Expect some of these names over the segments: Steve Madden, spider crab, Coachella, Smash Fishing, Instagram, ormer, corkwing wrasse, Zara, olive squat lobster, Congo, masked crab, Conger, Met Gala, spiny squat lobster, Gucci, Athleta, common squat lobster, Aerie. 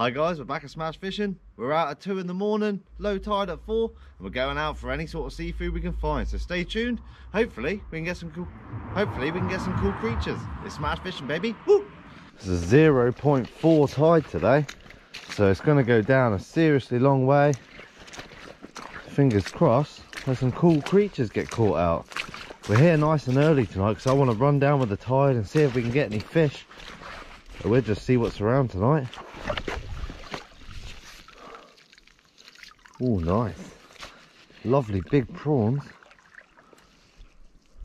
Hi guys, we're back at Smash Fishing. We're out at 2 in the morning, low tide at 4, and we're going out for any sort of seafood we can find, so stay tuned. Hopefully we can get some cool creatures. It's Smash Fishing, baby. Woo! It's a 0.4 tide today, so it's going to go down a seriously long way. Fingers crossed there's some cool creatures get caught out. We're here nice and early tonight because I want to run down with the tide and see if we can get any fish. But we'll just see what's around tonight. Oh, nice. Lovely big prawns.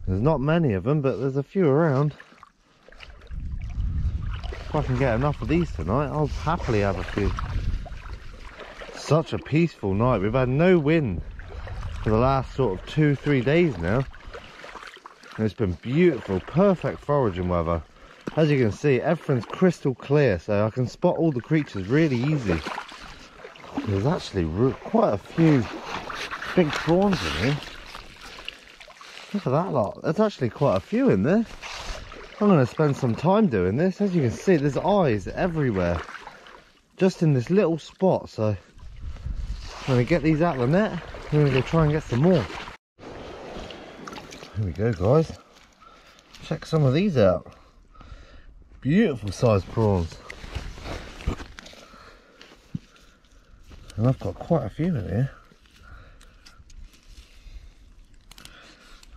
There's not many of them, but there's a few around. If I can get enough of these tonight, I'll happily have a few. Such a peaceful night. We've had no wind for the last sort of 2-3 days now. And it's been beautiful, perfect foraging weather. As you can see, everything's crystal clear, so I can spot all the creatures really easy. There's actually quite a few big prawns in here. Look at that lot. There's actually quite a few in there. I'm going to spend some time doing this. As you can see, there's eyes everywhere. Just in this little spot. So I'm going to get these out of the net. We're going to go try and get some more. Here we go, guys. Check some of these out. Beautiful sized prawns. And I've got quite a few in here.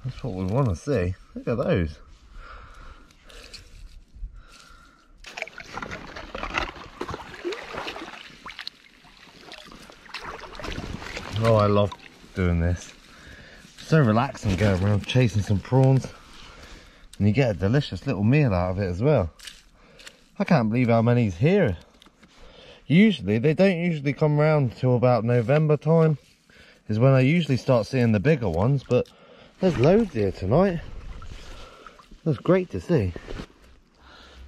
That's what we want to see. Look at those. Oh, I love doing this. It's so relaxing going around chasing some prawns. And you get a delicious little meal out of it as well. I can't believe how many's here. Usually, they don't usually come round till about November time, is when I usually start seeing the bigger ones, but there's loads here tonight. That's great to see.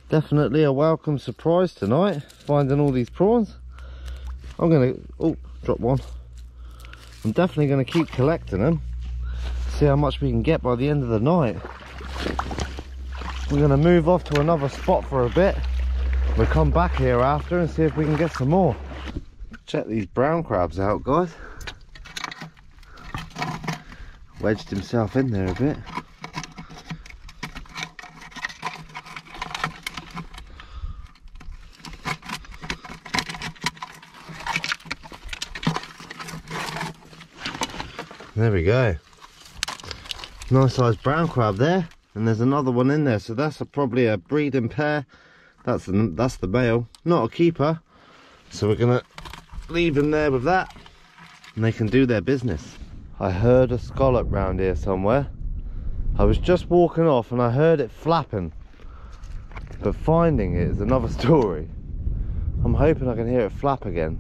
Definitely a welcome surprise tonight, finding all these prawns. I'm gonna, oh, drop one. I'm definitely gonna keep collecting them, see how much we can get by the end of the night. We're gonna move off to another spot for a bit. We'll come back here after and see if we can get some more. Check these brown crabs out, guys. Wedged himself in there a bit. There we go. Nice sized brown crab there. And there's another one in there. So that's probably a breeding pair. That's the male, not a keeper. So we're gonna leave them there with that, and they can do their business. I heard a scallop round here somewhere. I was just walking off and I heard it flapping, but finding it is another story. I'm hoping I can hear it flap again.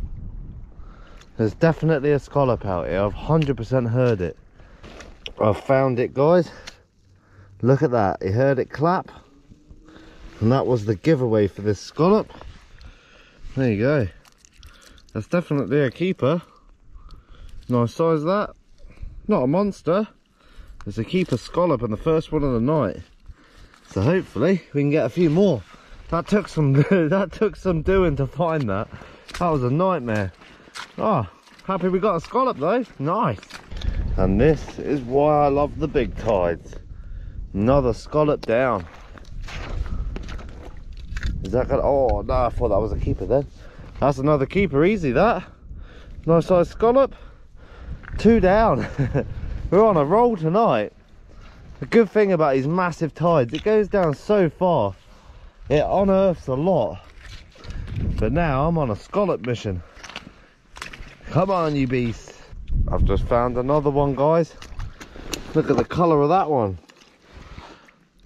There's definitely a scallop out here. I've 100% heard it. I've found it, guys. Look at that. You heard it clap. And that was the giveaway for this scallop. There you go. That's definitely a keeper. Nice size, that. Not a monster. It's a keeper scallop and the first one of the night. So hopefully we can get a few more. That took some doing to find that. That was a nightmare. Oh, happy we got a scallop though. Nice. And this is why I love the big tides. Another scallop down. Is that gonna, oh no, I thought that was a keeper then. That's another keeper, easy that. Nice sized scallop. 2 down. We're on a roll tonight. The good thing about these massive tides, it goes down so far. It unearths a lot. But now I'm on a scallop mission. Come on, you beast. I've just found another one, guys. Look at the colour of that one.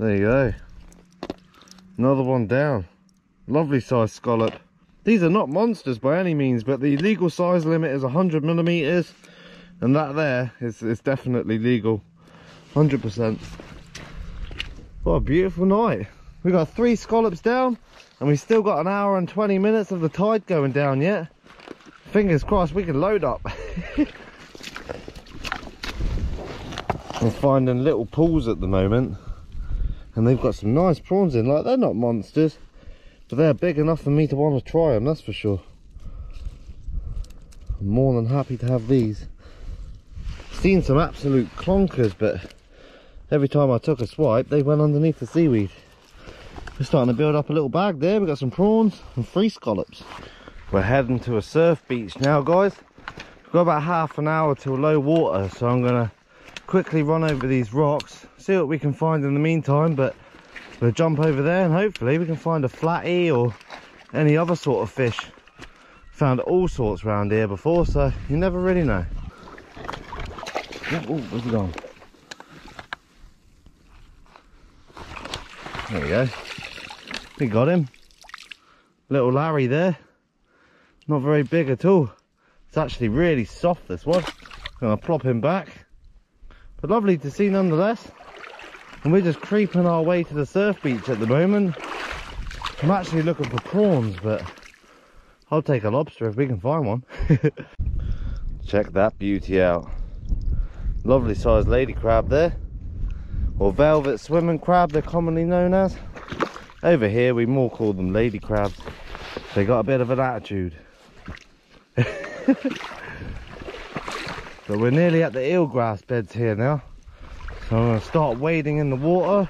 There you go. Another one down. Lovely sized scallop. These are not monsters by any means, but the legal size limit is 100 millimeters, and that there is definitely legal. 100%. What a beautiful night. We got 3 scallops down, and we still got an hour and 20 minutes of the tide going down yet. Fingers crossed we can load up. I'm finding little pools at the moment, and they've got some nice prawns in. Like, they're not monsters, but they're big enough for me to want to try them, that's for sure. I'm more than happy to have these. Seen some absolute clonkers, but every time I took a swipe they went underneath the seaweed. We're starting to build up a little bag there. We've got some prawns and free scallops. We're heading to a surf beach now, guys. We've got about half an hour till low water, so I'm gonna quickly run over these rocks, see what we can find in the meantime, but we'll jump over there and hopefully we can find a flatty or any other sort of fish. Found all sorts around here before, so you never really know. Oh, where's it gone? There we go. We got him. Little Larry there. Not very big at all. It's actually really soft, this one. I'm gonna plop him back. But lovely to see nonetheless. And we're just creeping our way to the surf beach at the moment. I'm actually looking for prawns, but I'll take a lobster if we can find one. Check that beauty out. Lovely sized lady crab there, or velvet swimming crab they're commonly known as. Over here we more call them lady crabs. They got a bit of an attitude. But we're nearly at the eelgrass beds here now, so I'm going to start wading in the water,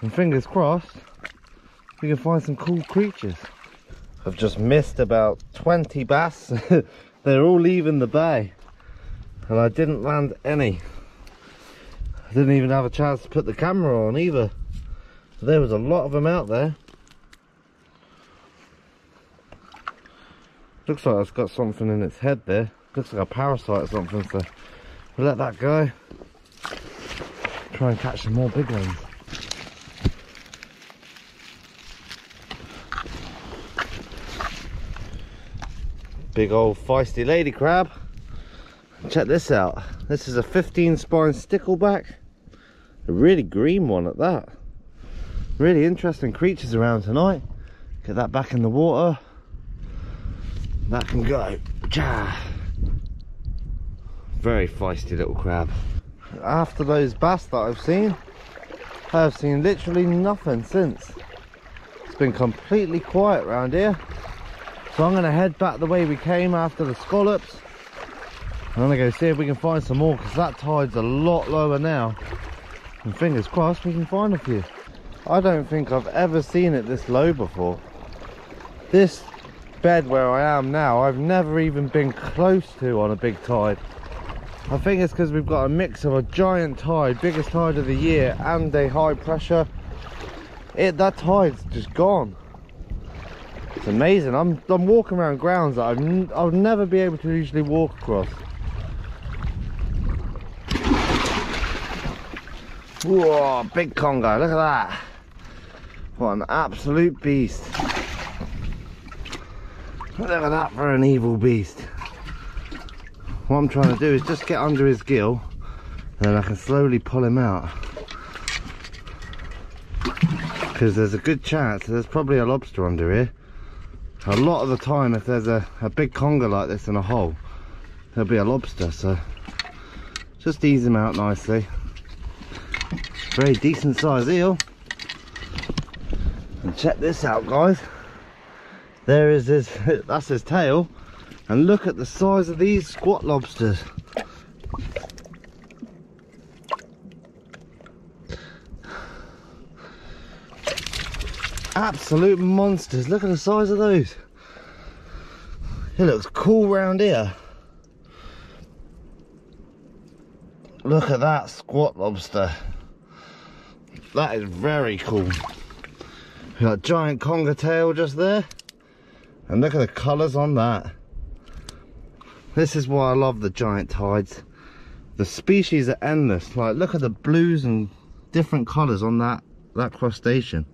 and fingers crossed we can find some cool creatures. I've just missed about 20 bass. They're all leaving the bay and I didn't land any. I didn't even have a chance to put the camera on either. There was a lot of them out there. Looks like it's got something in its head there. Looks like a parasite or something, so we'll let that go. Try and catch some more big ones. Big old feisty lady crab. Check this out. This is a 15 spine stickleback. A really green one at that. Really interesting creatures around tonight. Get that back in the water. That can go. Very feisty little crab. After those bass that I've seen literally nothing since. It's been completely quiet around here. So I'm going to head back the way we came after the scallops. I'm gonna go see if we can find some more, because that tide's a lot lower now. And fingers crossed we can find a few. I don't think I've ever seen it this low before. This bed where I am now, I've never even been close to on a big tide. I think it's because we've got a mix of a giant tide, biggest tide of the year, and a high pressure. That tide's just gone. It's amazing. I'm walking around grounds that I'll never be able to usually walk across. Whoa, big Congo, look at that. What an absolute beast. Look at that for an evil beast. What I'm trying to do is just get under his gill and then I can slowly pull him out. Because there's a good chance that there's probably a lobster under here. A lot of the time if there's a big conger like this in a hole, there'll be a lobster, so just ease him out nicely. Very decent sized eel. And check this out, guys. There is his, that's his tail. And look at the size of these squat lobsters. Absolute monsters. Look at the size of those. It looks cool round here. Look at that squat lobster. That is very cool. We've got a giant conger tail just there. And look at the colours on that. This is why I love the giant tides. The species are endless. Like, look at the blues and different colours on that crustacean.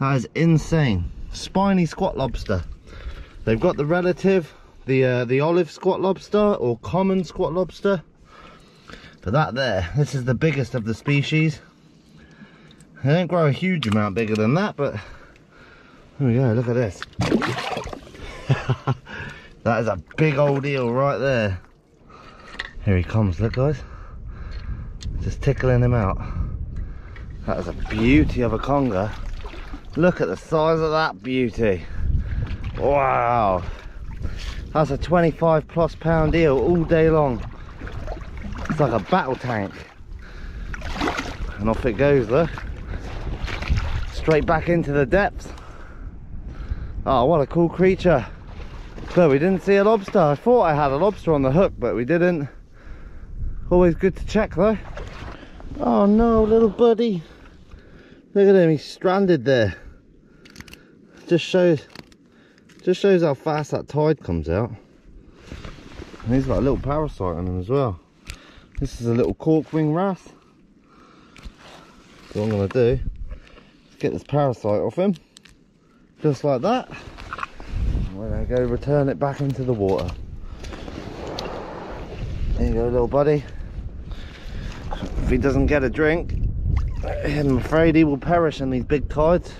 That is insane. Spiny squat lobster. They've got the relative, the olive squat lobster or common squat lobster. But that there, this is the biggest of the species. They don't grow a huge amount bigger than that, but there we go, look at this. That is a big old eel right there. Here he comes, look guys. Just tickling him out. That is a beauty of a conger. Look at the size of that beauty. Wow. That's a 25+ pound eel all day long. It's like a battle tank. And off it goes, look. Straight back into the depths. Oh, what a cool creature. So we didn't see a lobster. I thought I had a lobster on the hook, but we didn't. Always good to check though. Oh no, little buddy. Look at him, he's stranded there. Just shows how fast that tide comes out. And he's got a little parasite on him as well. This is a little corkwing wrasse. So what I'm gonna do is get this parasite off him. Just like that. We're gonna go return it back into the water. There you go, little buddy. If he doesn't get a drink, I'm afraid he will perish in these big tides.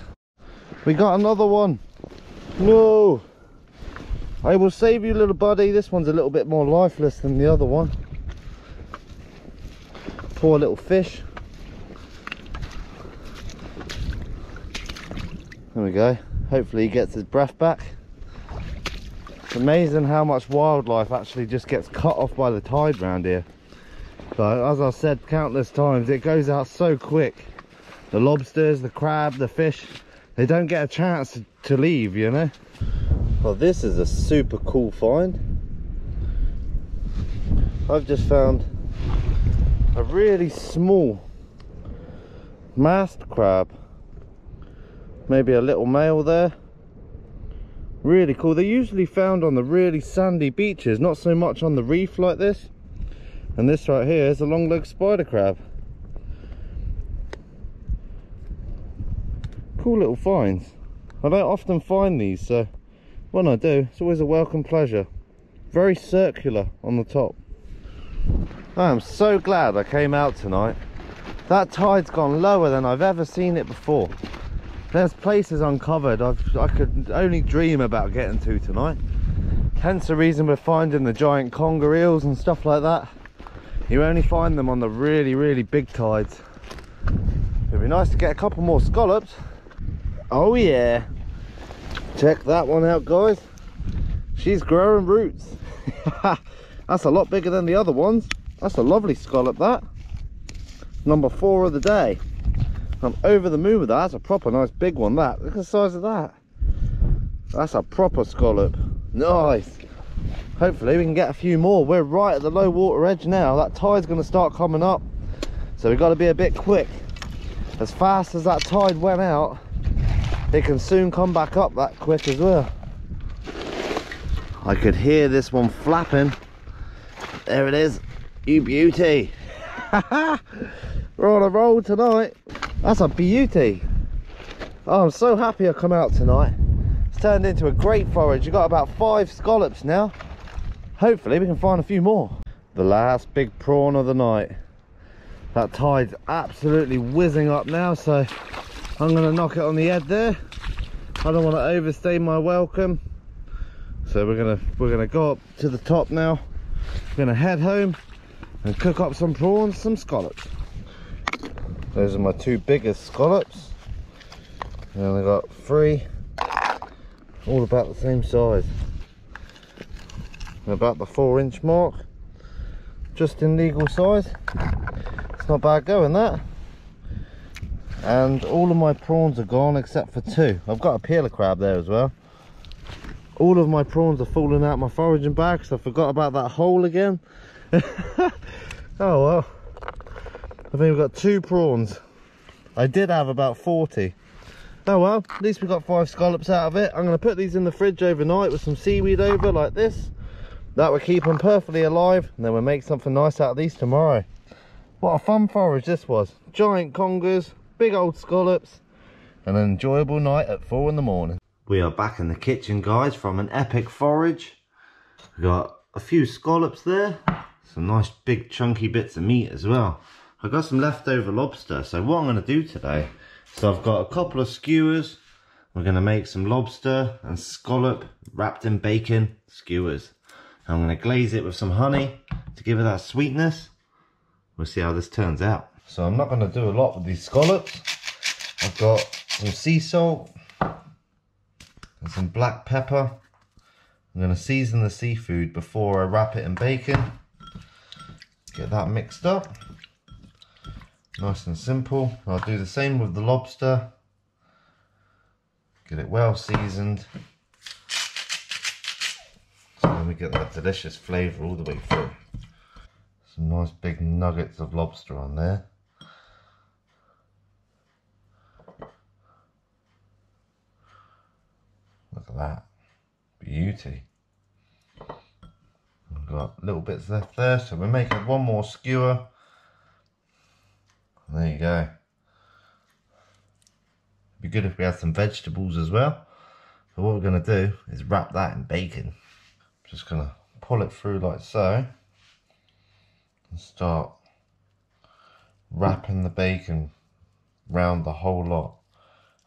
We got another one. No! I will save you, little buddy. This one's a little bit more lifeless than the other one. Poor little fish. There we go. Hopefully he gets his breath back. It's amazing how much wildlife actually just gets cut off by the tide round here. But as I said countless times, it goes out so quick. The lobsters, the crab, the fish, they don't get a chance to leave, you know. Well, this is a super cool find. I've just found a really small masked crab. Maybe a little male there. Really cool. They're usually found on the really sandy beaches, not so much on the reef like this. And this right here is a long-legged spider crab. Cool little finds. I don't often find these, so when I do, it's always a welcome pleasure. Very circular on the top. I am so glad I came out tonight. That tide's gone lower than I've ever seen it before. There's places uncovered I could only dream about getting to tonight. Hence the reason we're finding the giant conger eels and stuff like that. You only find them on the really, really big tides. It'd be nice to get a couple more scallops. Oh yeah. Check that one out, guys. She's growing roots. That's a lot bigger than the other ones. That's a lovely scallop, that. Number 4 of the day. I'm over the moon with that. That's a proper nice big one, that. Look at the size of that. That's a proper scallop. Nice. Hopefully we can get a few more. We're right at the low water edge now. That tide's going to start coming up, so we've got to be a bit quick. As fast as that tide went out, it can soon come back up that quick as well. I could hear this one flapping. There it is, you beauty. We're on a roll tonight. That's a beauty. Oh, I'm so happy I come out tonight. It's turned into a great forage. You've got about 5 scallops now. Hopefully we can find a few more. The last big prawn of the night. That tide's absolutely whizzing up now, so I'm going to knock it on the head there. I don't want to overstay my welcome. So we're gonna go up to the top now. We're going to head home and cook up some prawns, some scallops. Those are my 2 biggest scallops. And I got 3, all about the same size. And about the 4-inch mark, just in legal size. It's not bad going, that. And all of my prawns are gone except for 2. I've got a peeler crab there as well. All of my prawns are falling out my foraging bag, so I forgot about that hole again. Oh well. I think we've got 2 prawns. I did have about 40. Oh well, at least we got 5 scallops out of it. I'm going to put these in the fridge overnight with some seaweed over like this. That will keep them perfectly alive, and then we'll make something nice out of these tomorrow. What a fun forage this was. Giant congers, big old scallops, and an enjoyable night at 4 in the morning. We are back in the kitchen, guys, from an epic forage. We got a few scallops there, some nice big chunky bits of meat as well. I've got some leftover lobster, so what I'm going to do today, so I've got a couple of skewers. We're going to make some lobster and scallop wrapped in bacon skewers. I'm going to glaze it with some honey to give it that sweetness. We'll see how this turns out. So I'm not going to do a lot with these scallops. I've got some sea salt and some black pepper. I'm going to season the seafood before I wrap it in bacon. Get that mixed up. Nice and simple. I'll do the same with the lobster. Get it well seasoned. So then we get that delicious flavour all the way through. Some nice big nuggets of lobster on there. Look at that. Beauty. We've got little bits left there, so we're making one more skewer. There you go. It'd be good if we had some vegetables as well. So what we're going to do is wrap that in bacon. I'm just going to pull it through like so. And start wrapping the bacon round the whole lot.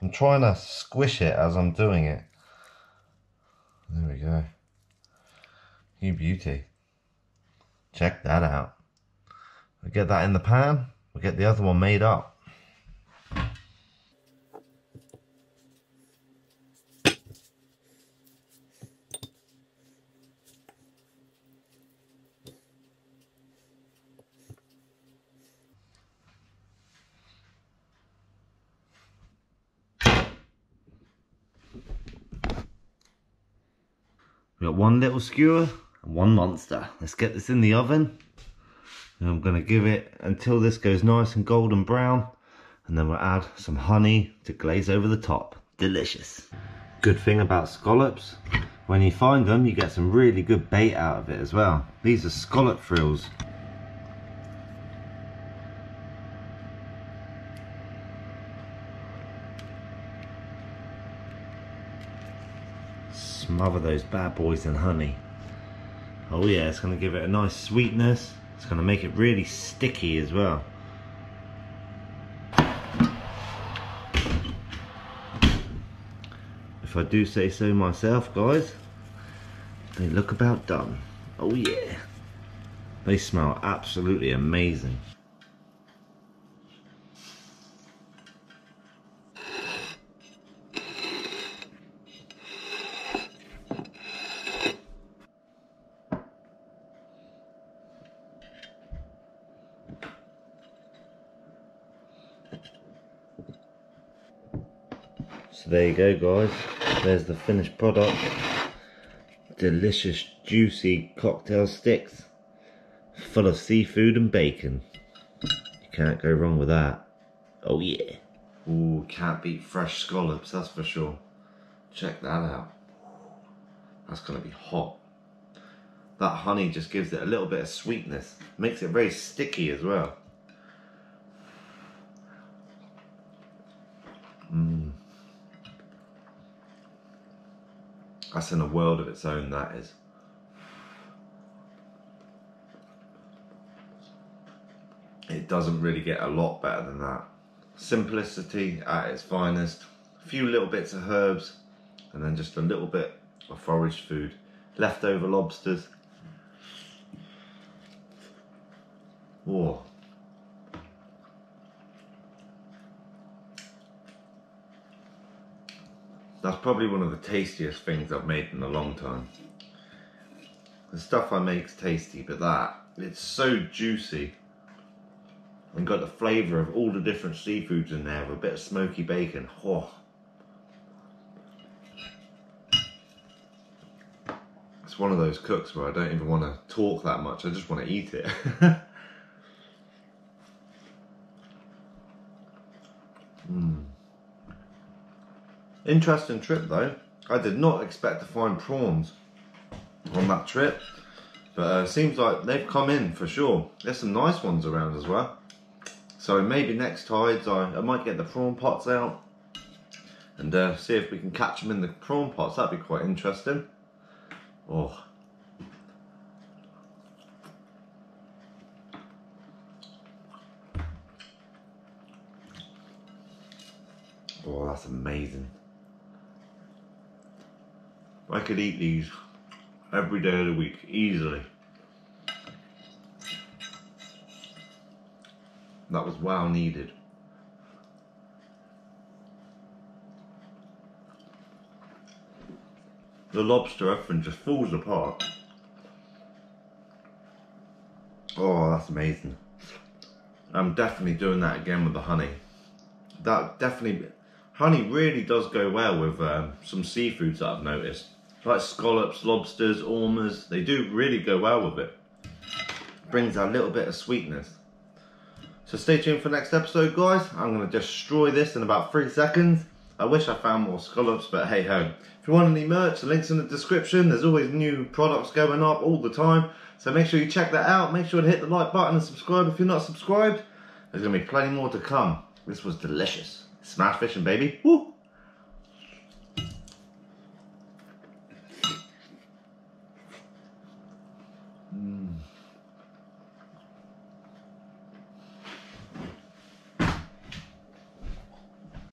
I'm trying to squish it as I'm doing it. There we go. You beauty. Check that out. I get that in the pan. We'll get the other one made up. We've got one little skewer and one monster. Let's get this in the oven. And I'm going to give it until this goes nice and golden brown, and then we'll add some honey to glaze over the top. Delicious. Good thing about scallops, when you find them, you get some really good bait out of it as well. These are scallop frills. Smother those bad boys in honey. Oh yeah, it's going to give it a nice sweetness. It's going to make it really sticky as well. If I do say so myself, guys, they look about done. Oh yeah. They smell absolutely amazing. So there you go, guys, there's the finished product. Delicious, juicy cocktail sticks full of seafood and bacon. You can't go wrong with that. Oh yeah. Ooh, can't beat fresh scallops, that's for sure. Check that out. That's gonna be hot. That honey just gives it a little bit of sweetness, makes it very sticky as well. Mmm. That's in a world of its own, that is. It doesn't really get a lot better than that. Simplicity at its finest. A few little bits of herbs, and then just a little bit of foraged food. Leftover lobsters. Whoa. That's probably one of the tastiest things I've made in a long time. The stuff I make is tasty, but that, it's so juicy. And got the flavour of all the different seafoods in there with a bit of smoky bacon. Oh. It's one of those cooks where I don't even want to talk that much, I just want to eat it. Mmm. Interesting trip though. I did not expect to find prawns on that trip, but it seems like they've come in for sure. There's some nice ones around as well, so maybe next tides I might get the prawn pots out and see if we can catch them in the prawn pots. That'd be quite interesting. Oh, oh, that's amazing. I could eat these every day of the week, easily. That was well needed. the lobster, everything just falls apart. Oh, that's amazing. I'm definitely doing that again with the honey. That definitely, honey really does go well with some seafoods that I've noticed. Like scallops, lobsters, ormers, they do really go well with it. Brings a little bit of sweetness. So stay tuned for the next episode, guys. I'm going to destroy this in about 3 seconds. I wish I found more scallops, but hey ho. If you want any merch, the link's in the description. There's always new products going up all the time. So make sure you check that out. Make sure to hit the like button and subscribe if you're not subscribed. There's going to be plenty more to come. This was delicious. Smash fishing, baby. Woo!